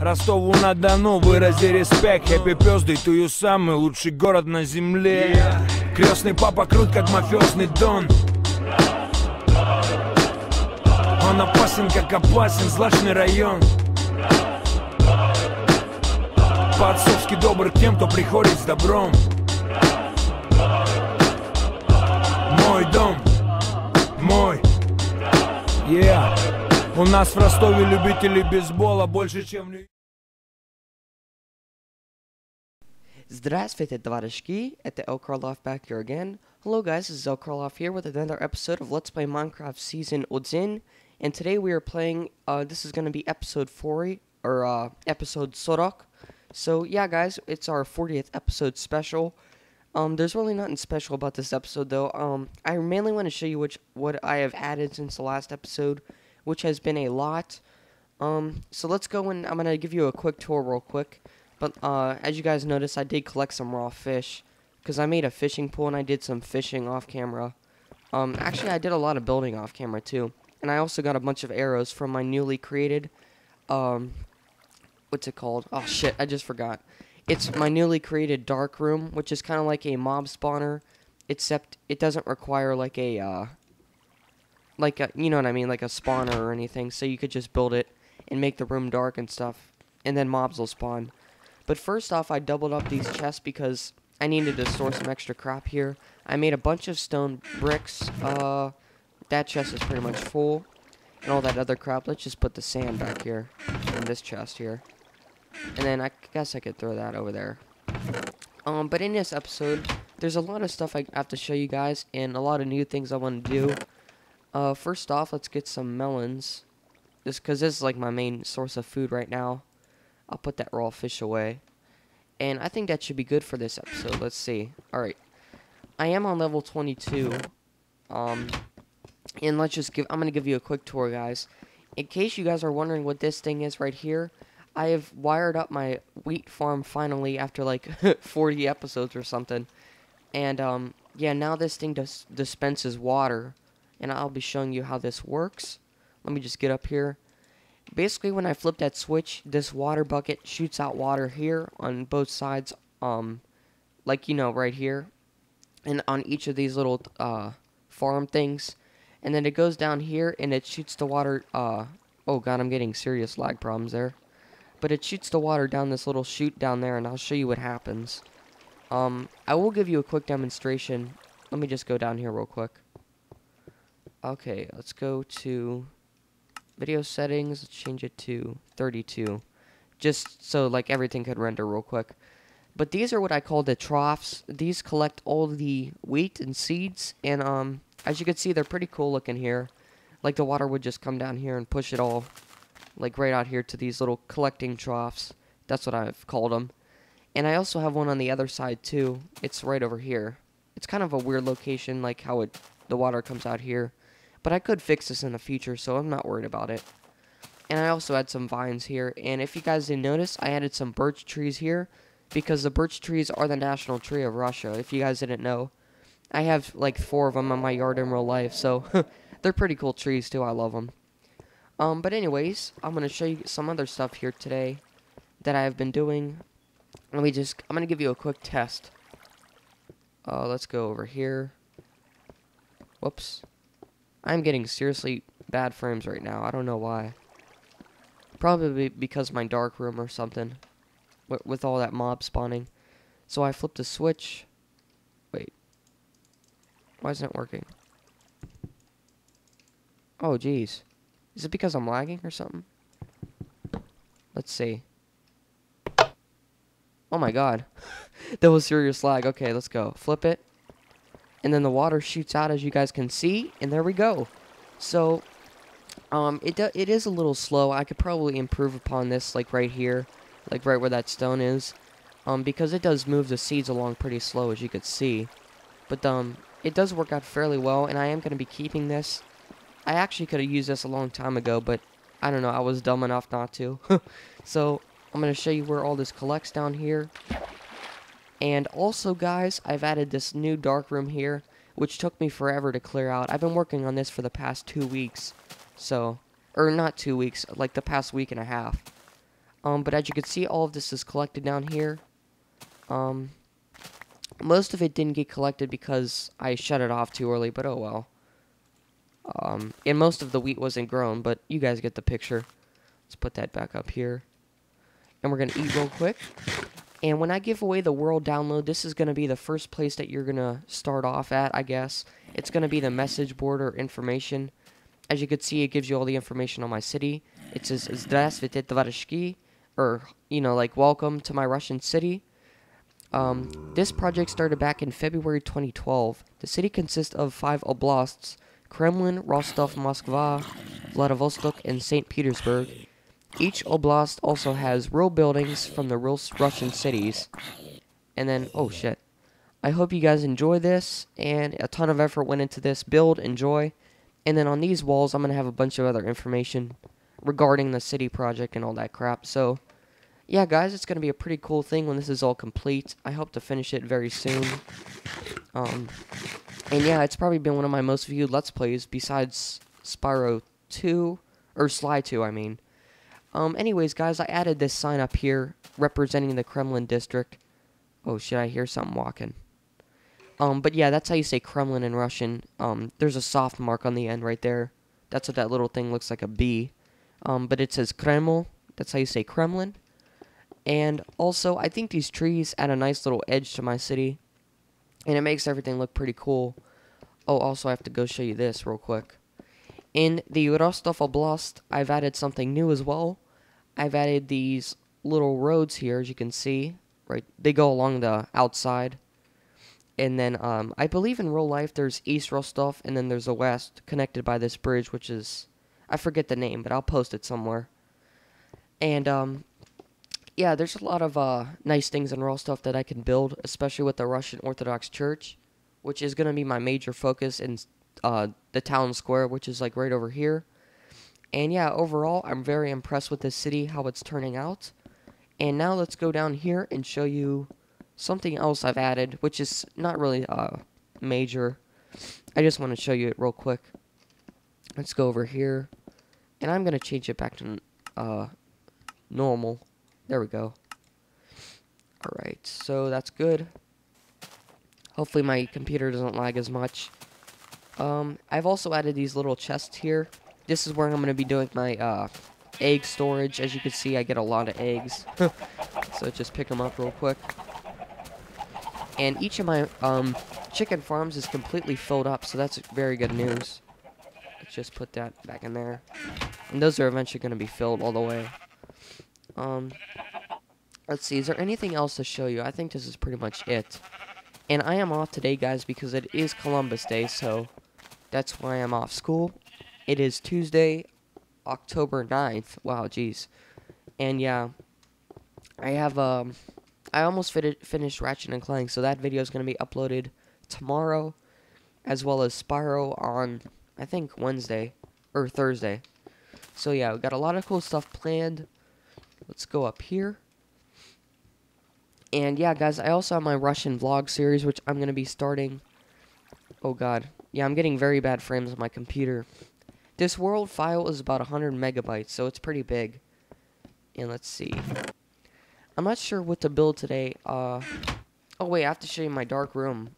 Ростову-на-Дону, вырази респект. Хэппи Пёздый, тую самый лучший город на земле. Крестный папа крут, как мафиозный Дон. Он опасен, как опасен, злачный район. По-отцовски добр тем, кто приходит с добром. Мой дом, мой, yeah. У нас в Ростове любители бейсбола больше, чем... Здравствуйте, товарищи, это El Karloff back here again. Hello guys, this is El Karloff here with another episode of Let's Play Minecraft Season Odin. And today we are playing, this is going to be episode 40, or episode Sorok. So yeah guys, it's our 40th episode special. There's really nothing special about this episode though. I mainly want to show you what I have added since the last episode, which has been a lot. So let's go, and I'm going to give you a quick tour real quick. But as you guys notice, I did collect some raw fish, because I made a fishing pool and I did some fishing off camera. Actually, I did a lot of building off camera too. And I also got a bunch of arrows from my newly created, what's it called? Oh shit, I just forgot. It's my newly created dark room, which is kind of like a mob spawner, except it doesn't require like a, you know what I mean, like a spawner or anything, so you could just build it and make the room dark and stuff, and then mobs will spawn. But first off, I doubled up these chests because I needed to store some extra crap here. I made a bunch of stone bricks, that chest is pretty much full, and all that other crap. Let's just put the sand back here, in this chest here, and then I guess I could throw that over there. But in this episode, there's a lot of stuff I have to show you guys, and a lot of new things I want to do. First off, let's get some melons. Just because this is like my main source of food right now. I'll put that raw fish away. And I think that should be good for this episode. Let's see. Alright. I am on level 22. And let's just I'm going to give you a quick tour, guys. In case you guys are wondering what this thing is right here, I have wired up my wheat farm finally after like 40 episodes or something. And, yeah, now this thing dispenses water. And I'll be showing you how this works. Let me just get up here. Basically, when I flip that switch, this water bucket shoots out water here on both sides, like, you know, right here. And on each of these little farm things. And then it goes down here, and it shoots the water. Oh, God, I'm getting serious lag problems there. But it shoots the water down this little chute down there, and I'll show you what happens. I will give you a quick demonstration. Let me just go down here real quick. Okay, let's go to video settings, let's change it to 32, just so like everything could render real quick. But these are what I call the troughs. These collect all the wheat and seeds, and as you can see, they're pretty cool looking here. Like the water would just come down here and push it all, like right out here to these little collecting troughs. That's what I've called them. And I also have one on the other side too. It's right over here. It's kind of a weird location, like how the water comes out here. But I could fix this in the future, so I'm not worried about it. And I also had some vines here. And if you guys didn't notice, I added some birch trees here, because the birch trees are the national tree of Russia, if you guys didn't know. I have like 4 of them in my yard in real life, so they're pretty cool trees too. I love them. But anyways, I'm going to show you some other stuff here today that I have been doing. I'm going to give you a quick test. Let's go over here. Whoops. I'm getting seriously bad frames right now. I don't know why. Probably because my dark room or something. With all that mob spawning. So I flipped a switch. Wait. Why isn't it working? Oh, jeez. Is it because I'm lagging or something? Let's see. Oh my god. That was serious lag. Okay, let's go. Flip it. And then the water shoots out, as you guys can see, and there we go. So, it is a little slow. I could probably improve upon this, like right here, like right where that stone is, because it does move the seeds along pretty slow, as you could see. But it does work out fairly well, and I am going to be keeping this. I actually could have used this a long time ago, but I don't know. I was dumb enough not to. So I'm going to show you where all this collects down here. And also, guys, I've added this new dark room here, which took me forever to clear out. I've been working on this for the past 2 weeks. So, or not 2 weeks, like the past week and a half. But as you can see, all of this is collected down here. Most of it didn't get collected because I shut it off too early, but oh well. And most of the wheat wasn't grown, but you guys get the picture. Let's put that back up here. And we're going to eat real quick. And when I give away the world download, this is going to be the first place that you're going to start off at, I guess. It's going to be the message board or information. As you can see, it gives you all the information on my city. It says, Здравствуйте, товарищи, or, you know, like, welcome to my Russian city. This project started back in February 2012. The city consists of 5 oblasts, Kremlin, Rostov, Moskva, Vladivostok, and St. Petersburg. Each oblast also has real buildings from the real Russian cities. And then, oh shit. I hope you guys enjoy this, and a ton of effort went into this build, enjoy. And then on these walls, I'm going to have a bunch of other information regarding the city project and all that crap. So, yeah, guys, it's going to be a pretty cool thing when this is all complete. I hope to finish it very soon. And, yeah, it's probably been one of my most viewed Let's Plays besides Spyro 2, or Sly 2, I mean. Anyways, guys, I added this sign up here representing the Kremlin District. Oh, shit, I hear something walking. But yeah, that's how you say Kremlin in Russian. There's a soft mark on the end right there. That's what that little thing looks like, a B. But it says Kreml. That's how you say Kremlin. And also, I think these trees add a nice little edge to my city. And it makes everything look pretty cool. Oh, also, I have to go show you this real quick. In the Rostov Oblast, I've added something new as well. I've added these little roads here, as you can see. Right, they go along the outside. And then, I believe in real life there's East Rostov, and then there's a West, connected by this bridge, which is, I forget the name, but I'll post it somewhere. And, yeah, there's a lot of, nice things in Rostov that I can build, especially with the Russian Orthodox Church, which is going to be my major focus in, the town square, which is, like, right over here. And, yeah, overall, I'm very impressed with this city, how it's turning out. And now let's go down here and show you something else I've added, which is not really major. I just want to show you it real quick. Let's go over here. And I'm going to change it back to normal. There we go. Alright, so that's good. Hopefully my computer doesn't lag as much. I've also added these little chests here. This is where I'm going to be doing my egg storage. As you can see, I get a lot of eggs. So just pick them up real quick. And each of my chicken farms is completely filled up, so that's very good news. Let's just put that back in there. And those are eventually going to be filled all the way. Let's see, is there anything else to show you? I think this is pretty much it. And I am off today, guys, because it is Columbus Day, so that's why I'm off school. It is Tuesday, October 9th. Wow, jeez. And, yeah, I have, I almost finished Ratchet and Clank, so that video is going to be uploaded tomorrow, as well as Spyro on, I think, Wednesday, or Thursday. So yeah, we got a lot of cool stuff planned. Let's go up here. And yeah, guys, I also have my Russian vlog series, which I'm going to be starting. Oh god. Yeah, I'm getting very bad frames on my computer. This world file is about 100 megabytes, so it's pretty big. And let's see. I'm not sure what to build today. Oh wait, I have to show you my dark room.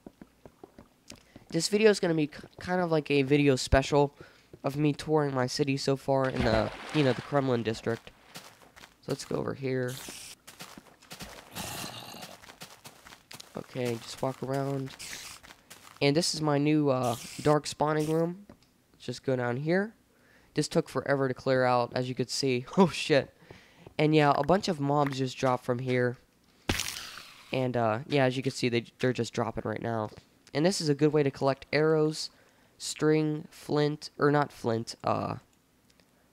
This video is going to be kind of like a video special of me touring my city so far in the, you know, the Kremlin District. So let's go over here. Okay, just walk around. And this is my new dark spawning room. Let's just go down here. This took forever to clear out, as you could see. Oh shit. And yeah, a bunch of mobs just dropped from here. And yeah, as you can see, they're just dropping right now. And this is a good way to collect arrows, string, flint, or not flint,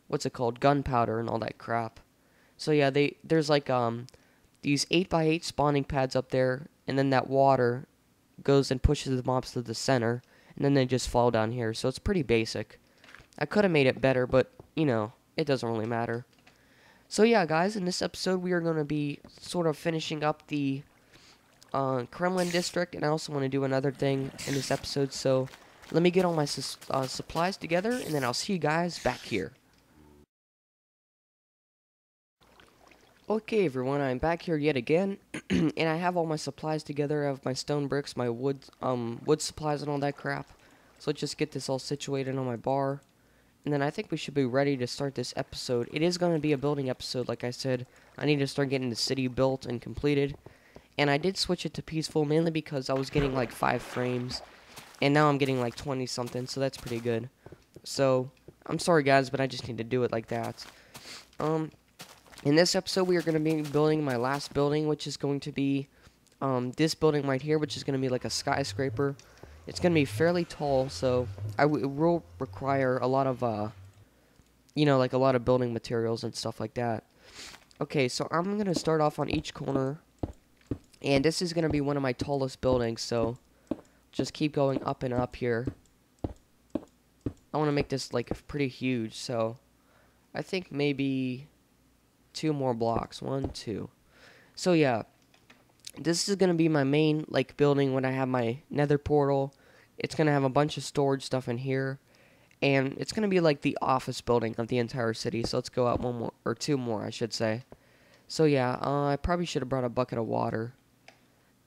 what's it called? Gunpowder and all that crap. So yeah, there's like these 8x8 spawning pads up there, and then that water goes and pushes the mobs to the center, and then they just fall down here. So it's pretty basic. I could have made it better, but you know, it doesn't really matter. So yeah, guys, in this episode, we are going to be sort of finishing up the Kremlin District, and I also want to do another thing in this episode, so let me get all my supplies together, and then I'll see you guys back here. Okay everyone, I'm back here yet again, and I have all my supplies together. I have my stone bricks, my wood supplies and all that crap. So let's just get this all situated on my bar, and then I think we should be ready to start this episode. It is going to be a building episode, like I said. I need to start getting the city built and completed, and I did switch it to peaceful, mainly because I was getting like 5 frames, and now I'm getting like 20 something, so that's pretty good. So, I'm sorry guys, but I just need to do it like that. In this episode, we are going to be building my last building, which is going to be this building right here, which is going to be like a skyscraper. It's going to be fairly tall, so it will require a lot of, you know, like a lot of building materials and stuff like that. Okay, so I'm going to start off on each corner, and this is going to be one of my tallest buildings, so just keep going up and up here. I want to make this, like, pretty huge, so I think maybe 2 more blocks, 1, 2. So yeah, this is gonna be my main like building when I have my nether portal. It's gonna have a bunch of storage stuff in here, and it's gonna be like the office building of the entire city. So let's go out 2 more, I should say. So yeah, I probably should have brought a bucket of water.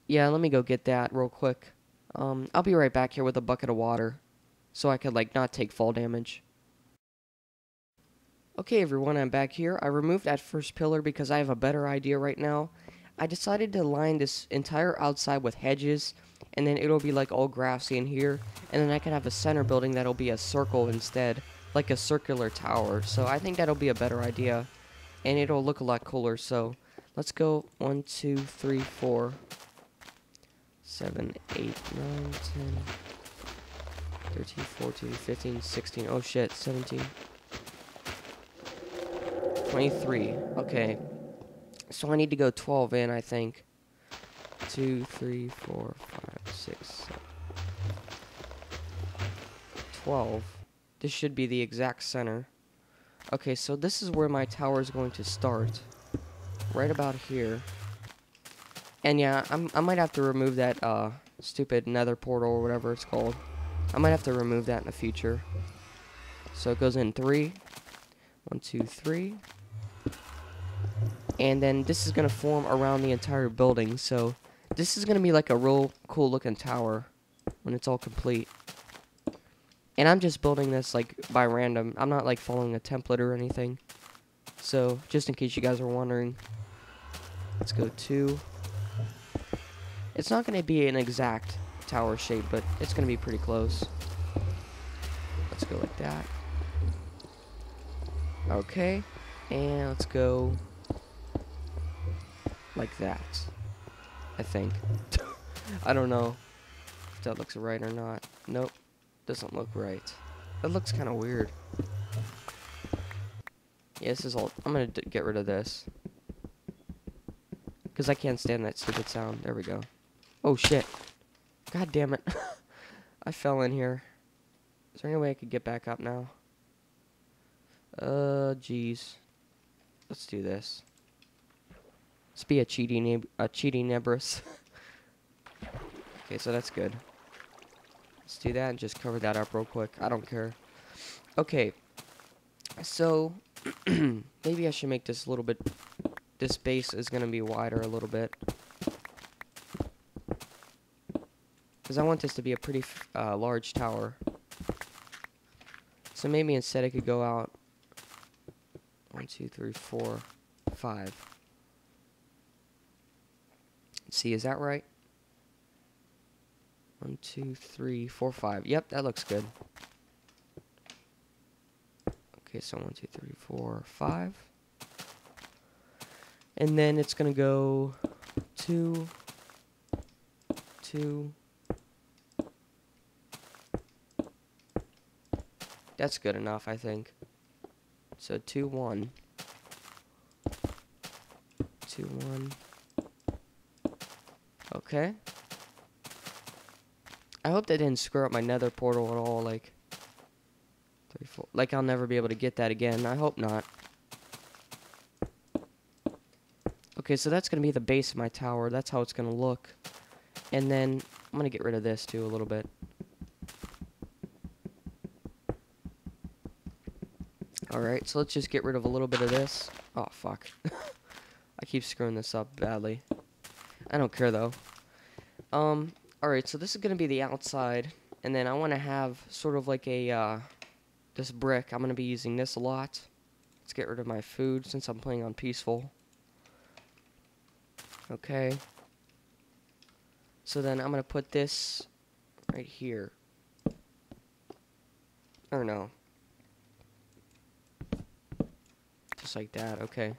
Yeah, let me go get that real quick. I'll be right back here with a bucket of water, so I could like not take fall damage. Okay everyone, I'm back here. I removed that first pillar because I have a better idea right now. I decided to line this entire outside with hedges, and then it'll be like all grassy in here, and then I can have a center building that'll be a circle instead, like a circular tower. So I think that'll be a better idea, and it'll look a lot cooler. So let's go 1, 2, 3, 4, 7, 8, 9, 10, 13, 14, 15, 16, oh shit, 17. 23. Okay. So I need to go 12 in, I think. 2, 3, 4, 5, 6, 7. 12. This should be the exact center. Okay, so this is where my tower is going to start. Right about here. And yeah, I might have to remove that stupid nether portal or whatever it's called. I might have to remove that in the future. So it goes in 3. 1, 2, 3. And then this is going to form around the entire building, so this is going to be like a real cool looking tower when it's all complete. And I'm just building this like by random. I'm not like following a template or anything. So just in case you guys are wondering, let's go 2. It's not going to be an exact tower shape, but it's going to be pretty close. Let's go like that. Okay, and let's go like that, I think. I don't know if that looks right or not. Nope, doesn't look right. That looks kind of weird. Yeah, this is all. I'm going to get rid of this, because I can't stand that stupid sound. There we go. Oh, shit. God damn it. I fell in here. Is there any way I could get back up now? Jeez. Let's do this. Let's be a cheaty Nebrus. Okay, so that's good. Let's do that and just cover that up real quick. I don't care. Okay. So, maybe I should make this a little bit... This base is going to be wider a little bit, because I want this to be a pretty large tower. So maybe instead I could go out 1, 2, 3, 4, 5. Let's see, is that right? 1, 2, 3, 4, 5. Yep, that looks good. Okay, so 1, 2, 3, 4, 5. And then it's gonna go 2, 2. That's good enough, I think. So 2, 1. 2, 1. Okay. I hope that didn't screw up my nether portal at all, like 3, 4. Like I'll never be able to get that again. I hope not. Okay, so that's gonna be the base of my tower. That's how it's gonna look. And then I'm gonna get rid of this too a little bit. Alright, so let's just get rid of a little bit of this. Oh, fuck. I keep screwing this up badly. I don't care though. Alright, so this is going to be the outside, and then I want to have sort of like a, this brick. I'm going to be using this a lot. Let's get rid of my food since I'm playing on peaceful. Okay. So then I'm going to put this right here. Or no. Just like that, okay.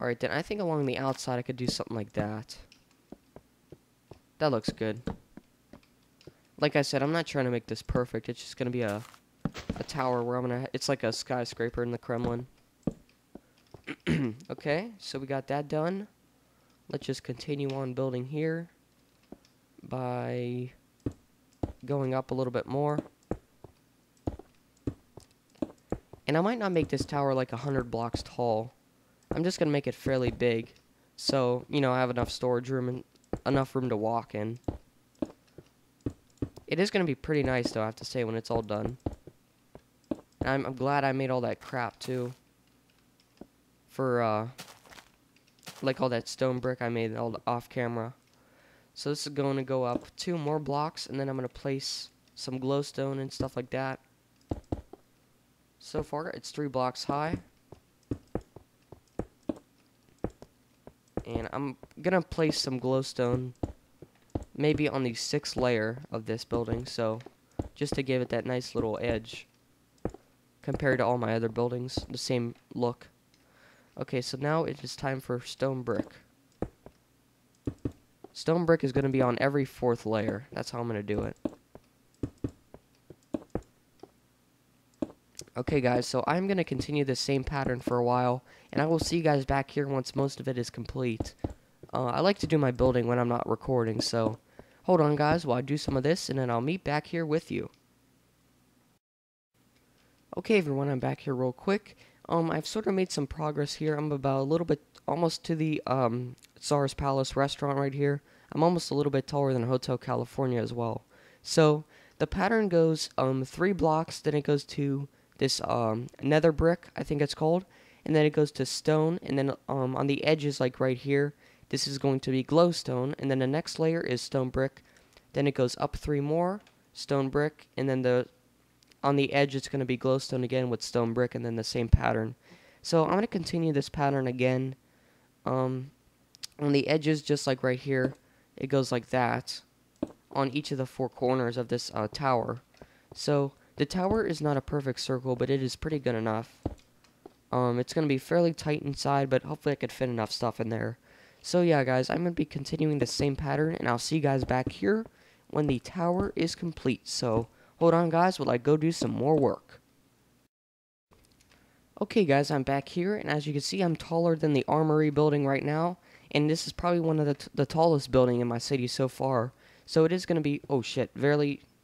Alright, then I think along the outside I could do something like that. That looks good. Like I said, I'm not trying to make this perfect. It's just going to be a tower where I'm going to... It's like a skyscraper in the Kremlin. Okay, so we got that done. Let's just continue on building here by going up a little bit more. And I might not make this tower like 100 blocks tall. I'm just going to make it fairly big. So, you know, I have enough storage room and enough room to walk in. It is going to be pretty nice, though, I have to say, when it's all done. And I'm glad I made all that crap, too. For, like all that stone brick I made all off camera. So this is going to go up 2 more blocks, and then I'm going to place some glowstone and stuff like that. So far, it's 3 blocks high. And I'm going to place some glowstone maybe on the 6th layer of this building, so just to give it that nice little edge compared to all my other buildings, the same look. Okay, so now it is time for stone brick. Stone brick is going to be on every 4th layer. That's how I'm going to do it. Okay guys, so I'm going to continue this same pattern for a while, and I will see you guys back here once most of it is complete. I like to do my building when I'm not recording, so hold on guys while I do some of this, and then I'll meet back here with you. Okay everyone, I'm back here real quick. I've sort of made some progress here. I'm about a little bit, almost to the Tsar's Palace restaurant right here. I'm almost a little bit taller than Hotel California as well. So the pattern goes 3 blocks, then it goes to this nether brick, I think it's called, and then it goes to stone, and then on the edges, like right here, this is going to be glowstone, and then the next layer is stone brick, then it goes up 3 more, stone brick, and then on the edge it's going to be glowstone again with stone brick, and then the same pattern. So I'm going to continue this pattern again. On the edges, just like right here, it goes like that on each of the 4 corners of this tower. So the tower is not a perfect circle, but it is pretty good enough. It's going to be fairly tight inside, but hopefully I could fit enough stuff in there. So yeah, guys, I'm going to be continuing the same pattern, and I'll see you guys back here when the tower is complete. So hold on, guys, while I go do some more work. Okay, guys, I'm back here, and as you can see, I'm taller than the armory building right now, and this is probably one of the tallest building in my city so far. So it is going to be, oh shit,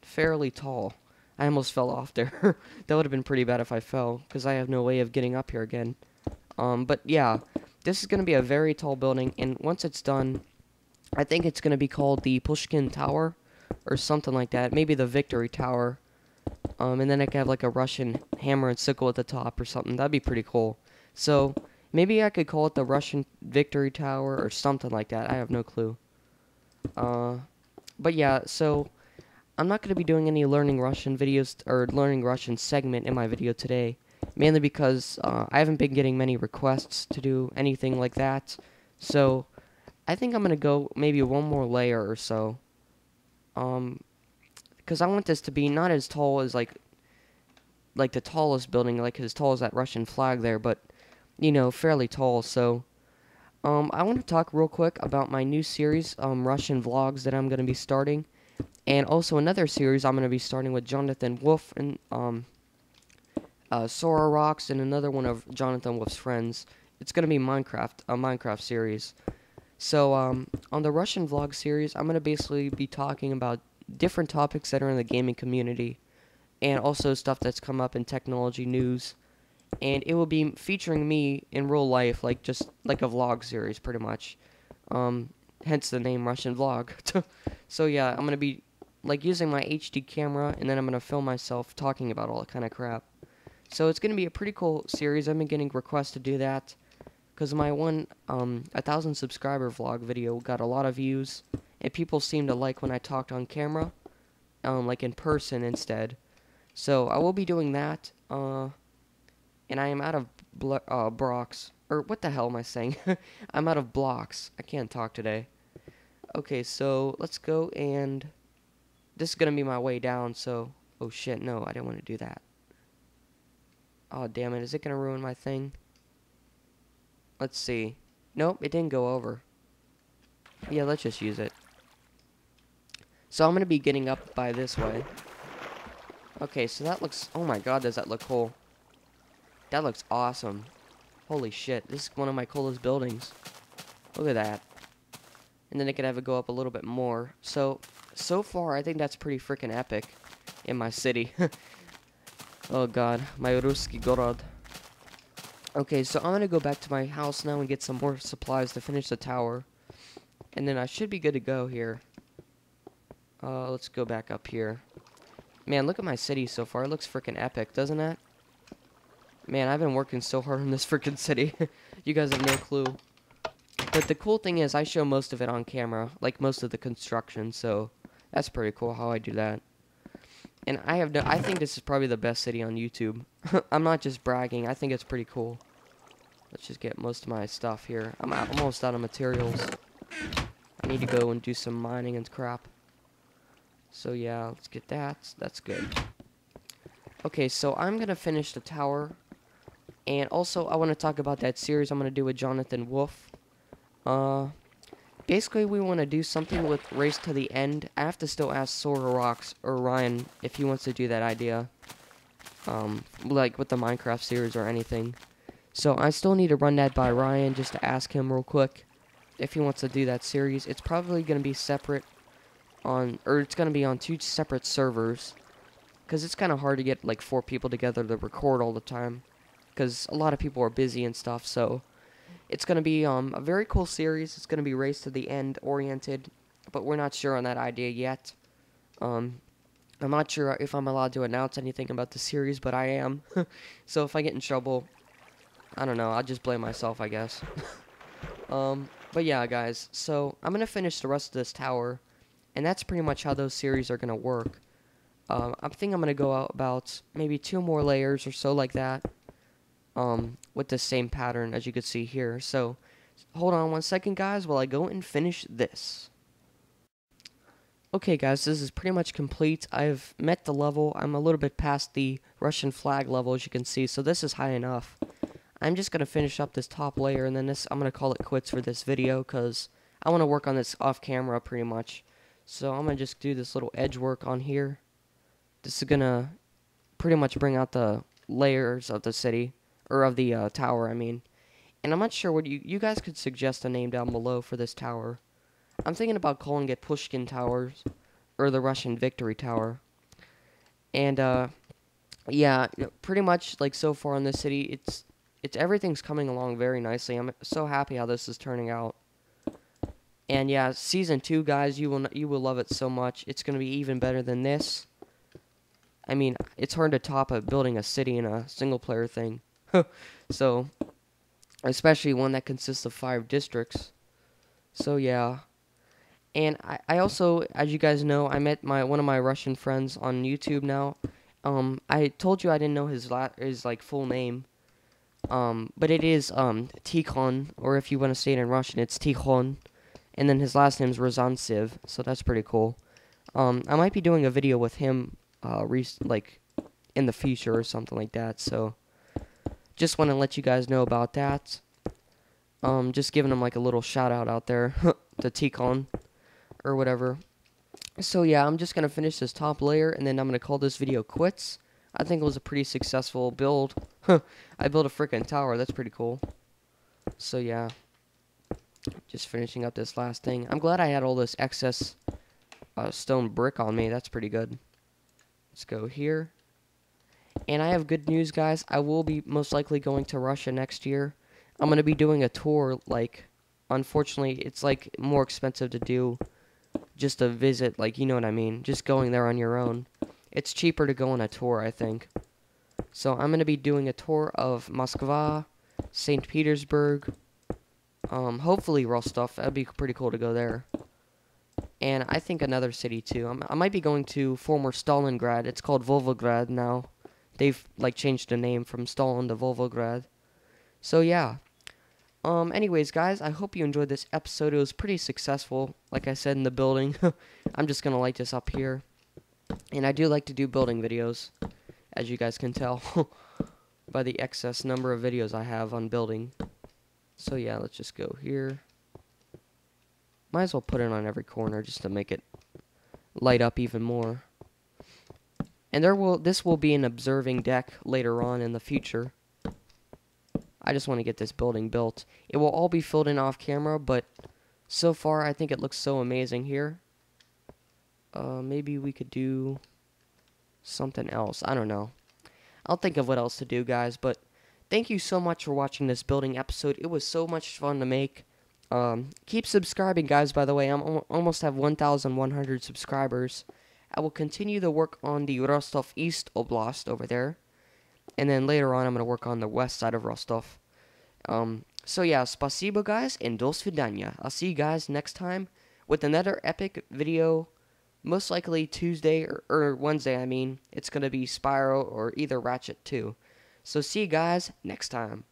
fairly tall. I almost fell off there. That would have been pretty bad if I fell, because I have no way of getting up here again. But yeah, this is going to be a very tall building, and once it's done, I think it's going to be called the Pushkin Tower, or something like that. Maybe the Victory Tower. And then I could have like a Russian hammer and sickle at the top or something. That'd be pretty cool. So maybe I could call it the Russian Victory Tower or something like that. I have no clue. But yeah, so I'm not going to be doing any learning Russian videos, or learning Russian segment in my video today, mainly because I haven't been getting many requests to do anything like that, so I think I'm going to go maybe 1 more layer or so, because I want this to be not as tall as, like the tallest building, like as tall as that Russian flag there, but, you know, fairly tall, so... I want to talk real quick about my new series, Russian Vlogs, that I'm going to be starting. And also another series I'm going to be starting with Jonathan Wolf and Sora Rocks and another one of Jonathan Wolf's friends. It's going to be Minecraft, a Minecraft series. So on the Russian Vlog series, I'm going to basically be talking about different topics that are in the gaming community. And also stuff that's come up in technology news. And it will be featuring me in real life, like just like a vlog series pretty much. Hence the name Russian Vlog. So yeah, I'm going to be like using my HD camera, and then I'm going to film myself talking about all that kind of crap. So it's going to be a pretty cool series. I've been getting requests to do that. because my one 1,000 subscriber vlog video got a lot of views, and people seemed to like when I talked on camera, like in person instead. So I will be doing that, and I am out of blocks, or what the hell am I saying? I'm out of blocks. I can't talk today. Okay, so let's go, and this is gonna be my way down. So, oh shit, no, I didn't want to do that. Oh damn it, is it gonna ruin my thing? Let's see. Nope, it didn't go over. Yeah, let's just use it. So I'm gonna be getting up by this way. Okay, so that looks, oh my god, does that look cool? That looks awesome. Holy shit, this is one of my coolest buildings. Look at that. And then I could have it go up a little bit more. So far, I think that's pretty freaking epic in my city. Oh god, my Russkiy Gorod. Okay, so I'm gonna go back to my house now and get some more supplies to finish the tower. And then I should be good to go here. Let's go back up here. Man, look at my city so far. It looks freaking epic, doesn't it? Man, I've been working so hard on this freaking city. You guys have no clue. But the cool thing is I show most of it on camera, like most of the construction, so that's pretty cool how I do that. And I think this is probably the best city on YouTube. I'm not just bragging. I think it's pretty cool. Let's just get most of my stuff here. I'm almost out of materials. I need to go and do some mining and crap. So yeah, let's get that. That's good. Okay, so I'm going to finish the tower. And also, I want to talk about that series I'm going to do with Jonathan Wolf. Basically, we want to do something with Race to the End. I have to still ask Sora Rocks or Ryan if he wants to do that idea. Like with the Minecraft series or anything. So I still need to run that by Ryan just to ask him real quick if he wants to do that series. It's probably going to be separate on, or it's going to be on two separate servers. Because it's kind of hard to get like 4 people together to record all the time. Because a lot of people are busy and stuff, so... It's going to be a very cool series. It's going to be Race to the End oriented, but we're not sure on that idea yet. I'm not sure if I'm allowed to announce anything about the series, but I am. So if I get in trouble, I don't know. I'll just blame myself, I guess. But yeah, guys. So I'm going to finish the rest of this tower, and that's pretty much how those series are going to work. I think I'm going to go out about maybe 2 more layers or so like that. With the same pattern as you can see here. So, hold on one second, guys, while I go and finish this. Okay, guys, this is pretty much complete. I've met the level. I'm a little bit past the Russian flag level, as you can see, so this is high enough. I'm just going to finish up this top layer, and then this, I'm going to call it quits for this video, because I want to work on this off camera, pretty much. So, I'm going to just do this little edge work on here. This is going to pretty much bring out the layers of the city. Or of the tower, I mean. And I'm not sure what you guys could suggest a name down below for this tower. I'm thinking about calling it Pushkin Towers, or the Russian Victory Tower. And yeah, pretty much like so far in this city, it's everything's coming along very nicely. I'm so happy how this is turning out. And yeah, season 2, guys, you will love it so much. It's gonna be even better than this. I mean, it's hard to top building a city in a single player thing. So, especially one that consists of 5 districts. So, yeah. And I also, as you guys know, I met one of my Russian friends on YouTube now. I told you I didn't know his like full name. But it is Tikhon, or if you want to say it in Russian, it's Tikhon. And then his last name is Razantsev, so that's pretty cool. I might be doing a video with him like in the future or something like that, so... Just want to let you guys know about that. Just giving them like a little shout out there to Tikhon or whatever. So yeah, I'm just gonna finish this top layer and then I'm gonna call this video quits. I think it was a pretty successful build. I built a freaking tower. That's pretty cool. So yeah, just finishing up this last thing. I'm glad I had all this excess stone brick on me. That's pretty good. Let's go here. And I have good news, guys. I will be most likely going to Russia next year. I'm going to be doing a tour, like, unfortunately, it's, like, more expensive to do just a visit, like, you know what I mean, just going there on your own. It's cheaper to go on a tour, I think. So I'm going to be doing a tour of Moscow, St. Petersburg, Hopefully Rostov. That'd be pretty cool to go there. And I think another city too. I might be going to former Stalingrad. It's called Volgograd now. They've like changed the name from Stalin to Volgograd. So yeah. Anyways, guys, I hope you enjoyed this episode. It was pretty successful, like I said, in the building. I'm just gonna light this up here. And I do like to do building videos, as you guys can tell by the excess number of videos I have on building. So yeah, let's just go here. Might as well put it on every corner just to make it light up even more. And this will be an observing deck later on in the future. I just want to get this building built. It will all be filled in off camera, but so far I think it looks so amazing here. Maybe we could do something else. I don't know. I'll think of what else to do, guys, but thank you so much for watching this building episode. It was so much fun to make. Keep subscribing, guys, by the way. I almost have 1,100 subscribers. I will continue to work on the Rostov East Oblast over there. And then later on, I'm going to work on the west side of Rostov. So yeah, spasibo, guys, and do svidaniya. I'll see you guys next time with another epic video. Most likely Tuesday or Wednesday, I mean. It's going to be Spyro or either Ratchet 2. So see you guys next time.